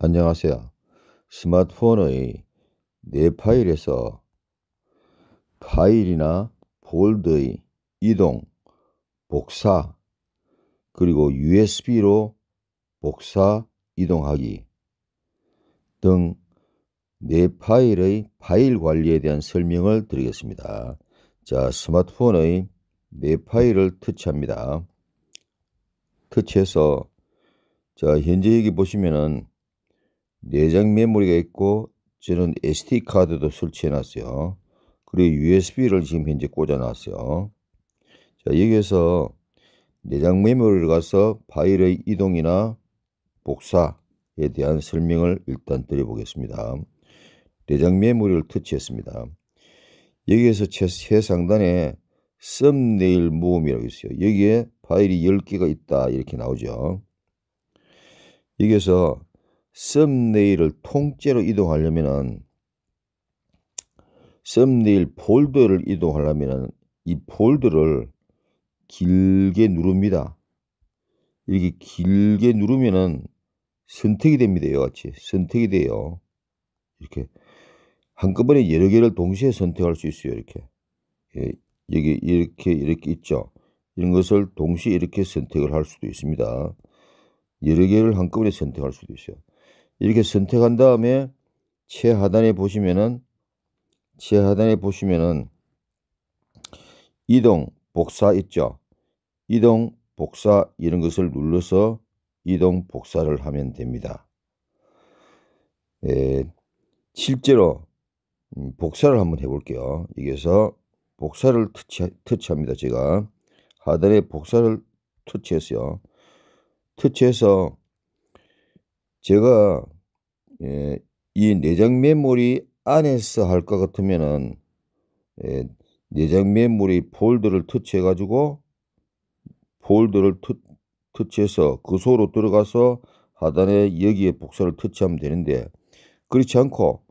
안녕하세요. 스마트폰의 내 파일에서 파일이나 폴더의 이동, 복사, 그리고 USB로 복사, 이동하기 등 내 파일의 파일 관리에 대한 설명을 드리겠습니다. 자, 스마트폰의 내 파일을 터치합니다. 터치해서 자, 현재 여기 보시면은 내장 메모리가 있고 저는 SD카드도 설치해 놨어요. 그리고 USB를 지금 현재 꽂아 놨어요. 자, 여기에서 내장 메모리를 가서 파일의 이동이나 복사에 대한 설명을 일단 드려보겠습니다. 내장 메모리를 터치했습니다. 여기에서 최상단에 썸네일 모음이라고 있어요. 여기에 파일이 10개가 있다 이렇게 나오죠. 여기에서 썸네일을 통째로 이동하려면은 썸네일 폴더를 이동하려면은 이 폴더를 길게 누릅니다. 이렇게 길게 누르면은 선택이 됩니다. 이와 같이 선택이 돼요. 이렇게 한꺼번에 여러 개를 동시에 선택할 수 있어요. 이렇게 예, 여기 이렇게 있죠. 이런 것을 동시에 이렇게 선택을 할 수도 있습니다. 여러 개를 한꺼번에 선택할 수도 있어요. 이렇게 선택한 다음에 최하단에 보시면은 이동 복사 있죠. 이동 복사 이런 것을 눌러서 이동 복사를 하면 됩니다. 예, 실제로 복사를 한번 해볼게요. 여기에서 복사를 터치합니다. 제가 하단에 복사를 터치했어요. 터치해서 제가 이 내장 메모리 안에서 할 것 같으면은 내장 메모리 폴더를 터치해가지고 폴더를 터치해서 그 속으로 들어가서 하단에 여기에 복사를 터치하면 되는데 그렇지 않고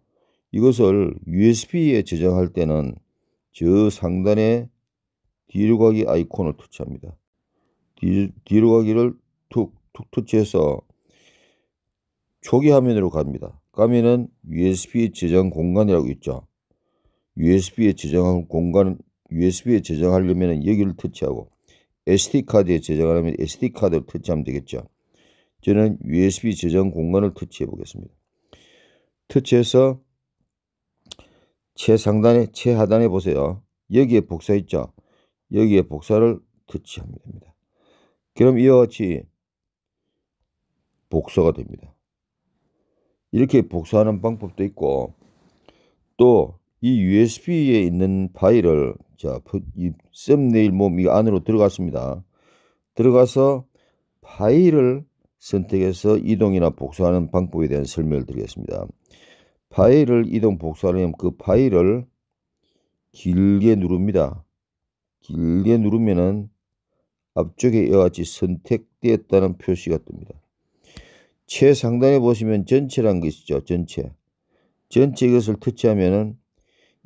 이것을 USB에 저장할 때는 저 상단에 뒤로 가기 아이콘을 터치합니다. 뒤로 가기를 툭툭 터치해서 초기 화면으로 갑니다. 가면은 USB 저장 공간이라고 있죠. USB에 저장한 공간, USB에 저장하려면 여기를 터치하고 SD카드에 저장하려면 SD카드를 터치하면 되겠죠. 저는 USB 저장 공간을 터치해 보겠습니다. 터치해서 최하단에 보세요. 여기에 복사 있죠. 여기에 복사를 터치하면 됩니다. 그럼 이와 같이 복사가 됩니다. 이렇게 복사하는 방법도 있고 또 이 USB에 있는 파일을 자, 이 썸네일 모음 안으로 들어갔습니다. 들어가서 파일을 선택해서 이동이나 복사하는 방법에 대한 설명을 드리겠습니다. 파일을 이동 복사하려면 그 파일을 길게 누릅니다. 길게 누르면은 앞쪽에 이와 같이 선택되었다는 표시가 뜹니다. 최상단에 보시면 전체라는 게 있죠. 전체 이것을 터치하면은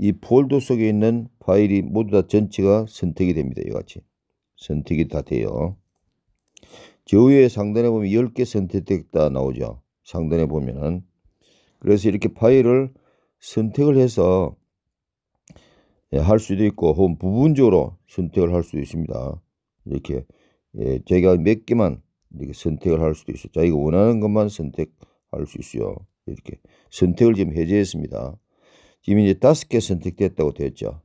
이 폴더 속에 있는 파일이 모두 다 전체가 선택이 됩니다. 이와 같이 선택이 다 돼요. 저 위에 상단에 보면 10개 선택됐다 나오죠. 상단에 보면은 그래서 이렇게 파일을 선택을 해서 할 수도 있고 혹은 부분적으로 선택을 할 수도 있습니다. 이렇게 제가 몇 개만 이렇게 선택을 할 수도 있어요. 자기가 원하는 것만 선택할 수 있어요. 이렇게 선택을 지금 해제했습니다. 지금 이제 5개 선택됐다고 되었죠.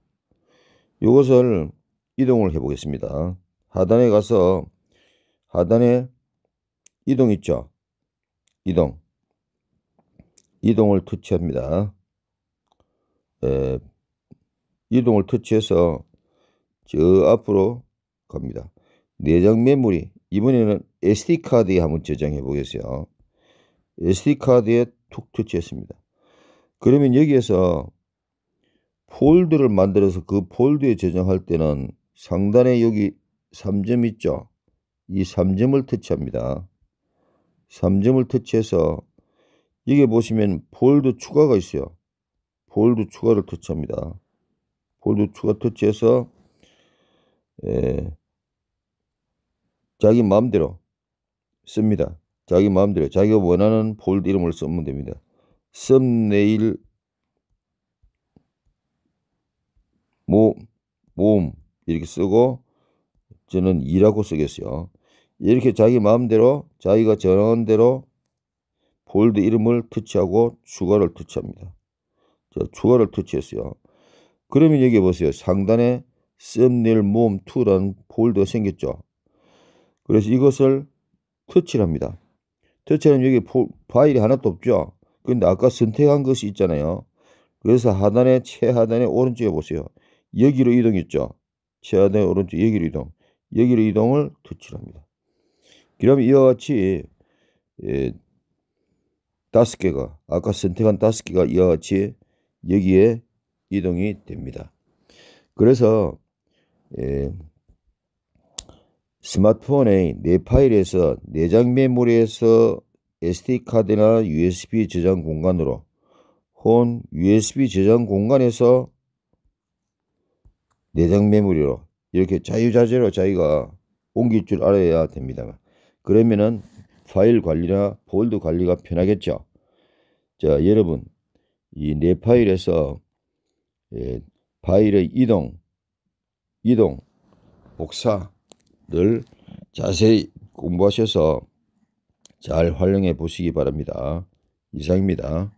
이것을 이동을 해 보겠습니다. 하단에 가서 하단에 이동 있죠. 이동을 터치합니다. 이동을 터치해서 저 앞으로 갑니다. 내장 메모리 이번에는 SD카드에 한번 저장해 보겠어요. SD카드에 툭 터치했습니다. 그러면 여기에서 폴더를 만들어서 그 폴더에 저장할 때는 상단에 여기 3점 있죠. 이 3점을 터치합니다. 3점을 터치해서 여기 보시면 폴더 추가가 있어요. 폴더 추가를 터치합니다. 폴더 추가 터치해서 자기 마음대로 씁니다. 자기 마음대로 자기가 원하는 폴드 이름을 쓰면 됩니다. 썸네일 모음 이렇게 쓰고 저는 2라고 쓰겠어요. 이렇게 자기 마음대로 자기가 정한 대로 폴드 이름을 터치하고 추가를 터치합니다. 자, 추가를 터치했어요. 그러면 여기 보세요. 상단에 썸네일 모음 2라는 폴드가 생겼죠. 그래서 이것을 터치를 합니다. 터치하면 여기 파일이 하나도 없죠. 근데 아까 선택한 것이 있잖아요. 그래서 하단에 최하단에 오른쪽에 보세요. 여기로 이동했죠. 최하단에 오른쪽 여기로 이동. 여기로 이동을 터치를 합니다. 그러면 이와 같이 5개가 아까 선택한 5개가 이와 같이 여기에 이동이 됩니다. 그래서 스마트폰의 내 파일에서 내장 메모리에서 SD카드나 USB 저장 공간으로 혹은 USB 저장 공간에서 내장 메모리로 이렇게 자유자재로 자기가 옮길 줄 알아야 됩니다. 그러면은 파일 관리나 폴드 관리가 편하겠죠. 자, 여러분 이 내 파일에서 파일의 이동, 복사를 자세히 공부하셔서 잘 활용해 보시기 바랍니다. 이상입니다.